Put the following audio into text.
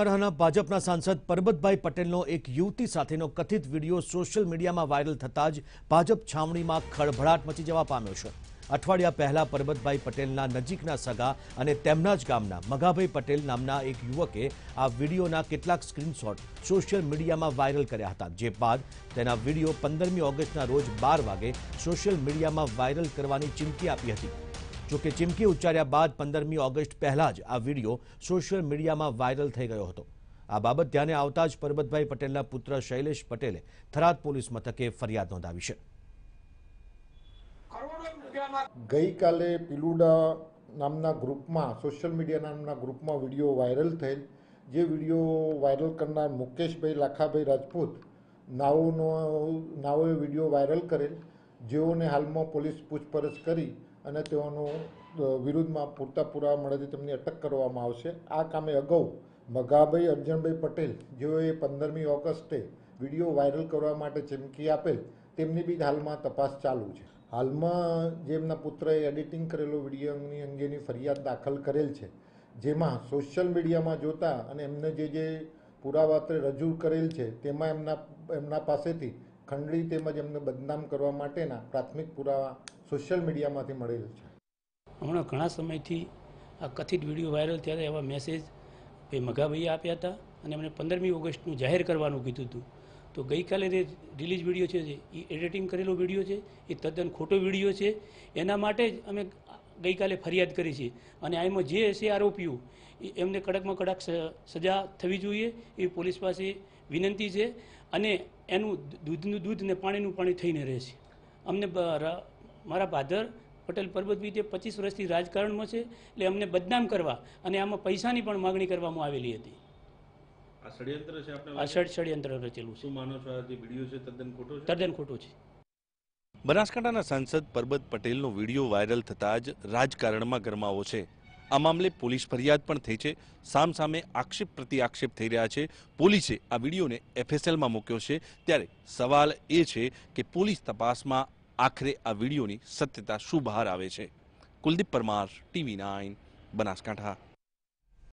भाजपा सांसद परबत भाई पटेल एक युवती साथ कथित विडियो सोशियल मीडिया में वायरल थता ज भाजप छावनी में खळभळाट मची जवा पाम्यो छे। अठवाडिया पहला परबत भाई पटेल नजीकना सगा अने तेमना ज गामना मगाभाई पटेल नामना एक युवके आ विडियोना केटलाक स्क्रीनशॉट सोशियल मीडिया में वायरल कर्या हता, जे बाद तेना विडियो 15 ऑगस्टना रोज 12 वागे सोशियल मीडिया में वायरल करवानी चीमकी आपी हती। जो कि चिमकी उच्चार्या बाद 15 ऑगस्ट पहला ज आ विडियो सोशियल मीडिया में वायरल थई गयो हतो। आ बाबत ध्याने आवता ज परबतभाई पटेलना पुत्र शैलेश पटेले थराद पोलीस मथके फरियाद नोंधावी छे। गई काले पीलूडा नामना ग्रुप में सोशल मीडिया नामना ग्रुप में विडियो वायरल थे, जे विडियो वायरल करना मुकेश भाई लाखाभाई राजपूत नावे विडियो वायरल करेल, जेओने हाल में पुलिस पूछपरछ करी अने विरुद्ध में पूरता पुरावा मळेथी तेमनी अटक करवामां आवशे। आ कामे अगाऊ मगाभाई अर्जनभाई पटेल जेओए 15 ऑगस्टे विडियो वायरल करवा माटे चीमकी आपेल तेमनी बी हाल में तपास चालू है। हाल में जेमना पुत्रए एडिटिंग करेलो विडियो अंगेनी फरियाद दाखल करेल है, जेमां सोशियल मीडिया में जोता अने एमने जे पुरावा रजू करेल है तेमां एमना पासेथी खंडणी तेमज एमने बदनाम करवा माटेना प्राथमिक पुरावा सोशियल मीडिया में मळेल है। हमणा घणा समयथी आ कथित विडियो वायरल थया एवा मेसेज मगाभाई आप्या हता अने एमणे 15 ऑगस्टनुं जाहेर करवानुं कीधुं हतुं। तो गई काले रिलीज विडियो है ये एडिटिंग करेलो विडियो है, ये तद्दन खोटो विडियो है। एना माटे ज अमे गई काले फरियाद करी छे अने आमां जे छे आरोपीओ एमने कड़क में कड़क सजा थवी जोईए ए पोलीस पासे विनंती है। अने एनुं दूधनुं दूध ने पाणीनुं पाणी थईने रहे छे। अमने मारा भादर पटेल परबत भाई 25 वर्षथी राजकारण में छे एटले अमने बदनाम करवा अने आमां पैसानी पण मागणी करवामां आवेली हती। बनासकांठाना सांसद परबत पटेलनो वीडियो वायरल थता ज राजकारणमां गरमावो छे। आ मामले पोलीस फरियाद पण थई छे। सामसामे आक्षेप प्रति आक्षेप थई रह्या छे। पोलीसे आ वीडियोने एफएसएल मां मूक्यो छे, त्यारे सवाल ए छे के पोलीस तपासमां आखरे आ वीडियोनी सत्यता शुं बहार आवे छे। कुलदीप परमार, टीवी 9, बनासकांठा।